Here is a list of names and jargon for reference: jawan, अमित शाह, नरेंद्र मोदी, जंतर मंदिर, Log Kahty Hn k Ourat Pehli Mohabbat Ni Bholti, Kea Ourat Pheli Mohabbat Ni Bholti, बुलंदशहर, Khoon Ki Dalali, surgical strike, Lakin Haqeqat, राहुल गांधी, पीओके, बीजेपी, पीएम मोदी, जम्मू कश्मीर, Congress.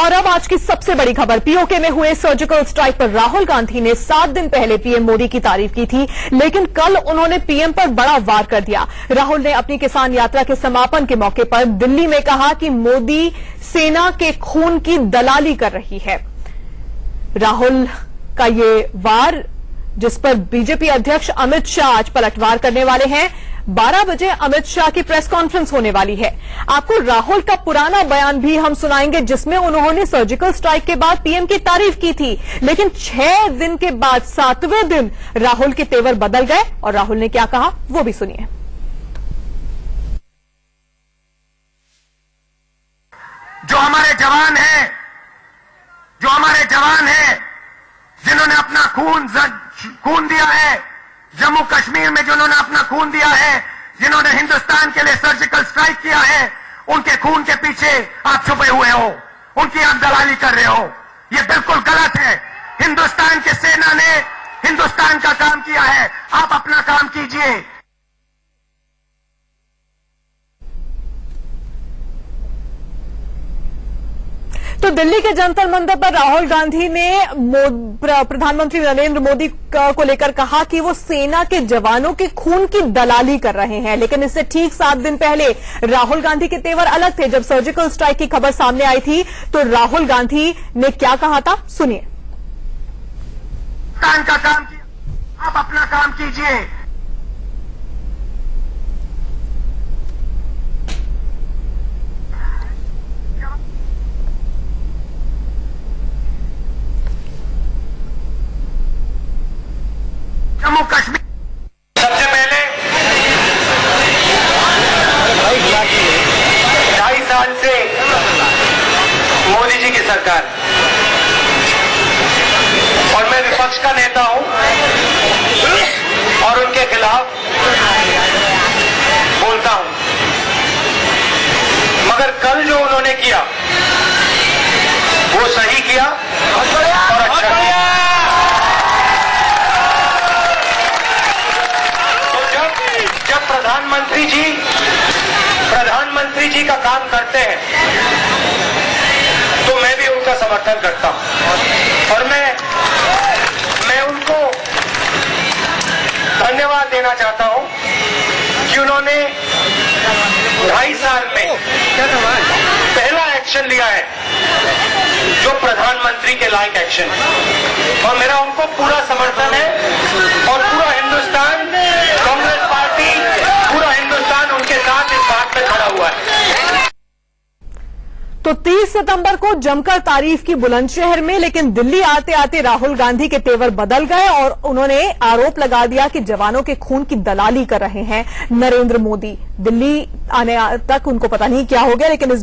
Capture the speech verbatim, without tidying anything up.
और अब आज की सबसे बड़ी खबर, पीओके में हुए सर्जिकल स्ट्राइक पर राहुल गांधी ने सात दिन पहले पीएम मोदी की तारीफ की थी, लेकिन कल उन्होंने पीएम पर बड़ा वार कर दिया। राहुल ने अपनी किसान यात्रा के समापन के मौके पर दिल्ली में कहा कि मोदी सेना के खून की दलाली कर रही है। राहुल का ये वार जिस पर बीजेपी अध्यक्ष अमित शाह आज पलटवार करने वाले हैं। बारह बजे अमित शाह की प्रेस कॉन्फ्रेंस होने वाली है। आपको राहुल का पुराना बयान भी हम सुनाएंगे जिसमें उन्होंने सर्जिकल स्ट्राइक के बाद पीएम की तारीफ की थी, लेकिन छह दिन के बाद सातवें दिन राहुल के तेवर बदल गए और राहुल ने क्या कहा वो भी सुनिए। जो हमारे जवान हैं, जो हमारे जवान हैं जिन्होंने अपना खून खून दिया है, जम्मू कश्मीर में जिन्होंने अपना खून दिया है, जिन्होंने हिंदुस्तान के लिए सर्जिकल स्ट्राइक किया है, उनके खून के पीछे आप छुपे हुए हो, उनकी आप दलाली कर रहे हो। ये बिल्कुल गलत है। हिंदुस्तान की सेना ने हिंदुस्तान का काम किया है, आप अपना काम कीजिए। तो दिल्ली के जंतर मंदिर पर राहुल गांधी ने प्रधानमंत्री नरेंद्र मोदी को लेकर कहा कि वो सेना के जवानों के खून की दलाली कर रहे हैं, लेकिन इससे ठीक सात दिन पहले राहुल गांधी के तेवर अलग थे। जब सर्जिकल स्ट्राइक की खबर सामने आई थी तो राहुल गांधी ने क्या कहा था सुनिए। हिंदुस्तान का काम किया, आप अपना काम कीजिए। जम्मू कश्मीर सबसे पहले ढाई साल से मोदी जी की सरकार, और मैं विपक्ष का नेता हूं और उनके खिलाफ बोलता हूं, मगर कल जो उन्होंने किया वो सही किया और अच्छा किया। प्रधानमंत्री जी प्रधानमंत्री जी का काम करते हैं तो मैं भी उनका समर्थन करता हूं, और मैं मैं उनको धन्यवाद देना चाहता हूं कि उन्होंने ढाई साल में पहला एक्शन लिया है जो प्रधानमंत्री के लायक एक्शन है, और मेरा उनको पूरा समर्थन है और पूरा हिंदुस्तान, कांग्रेस पार्टी, पूरा हिंदुस्तान उनके साथ इस बात में खड़ा हुआ है। तो तीस सितंबर को जमकर तारीफ की बुलंदशहर में, लेकिन दिल्ली आते आते राहुल गांधी के तेवर बदल गए और उन्होंने आरोप लगा दिया कि जवानों के खून की दलाली कर रहे हैं नरेंद्र मोदी। दिल्ली आने तक उनको पता नहीं क्या हो गया, लेकिन इस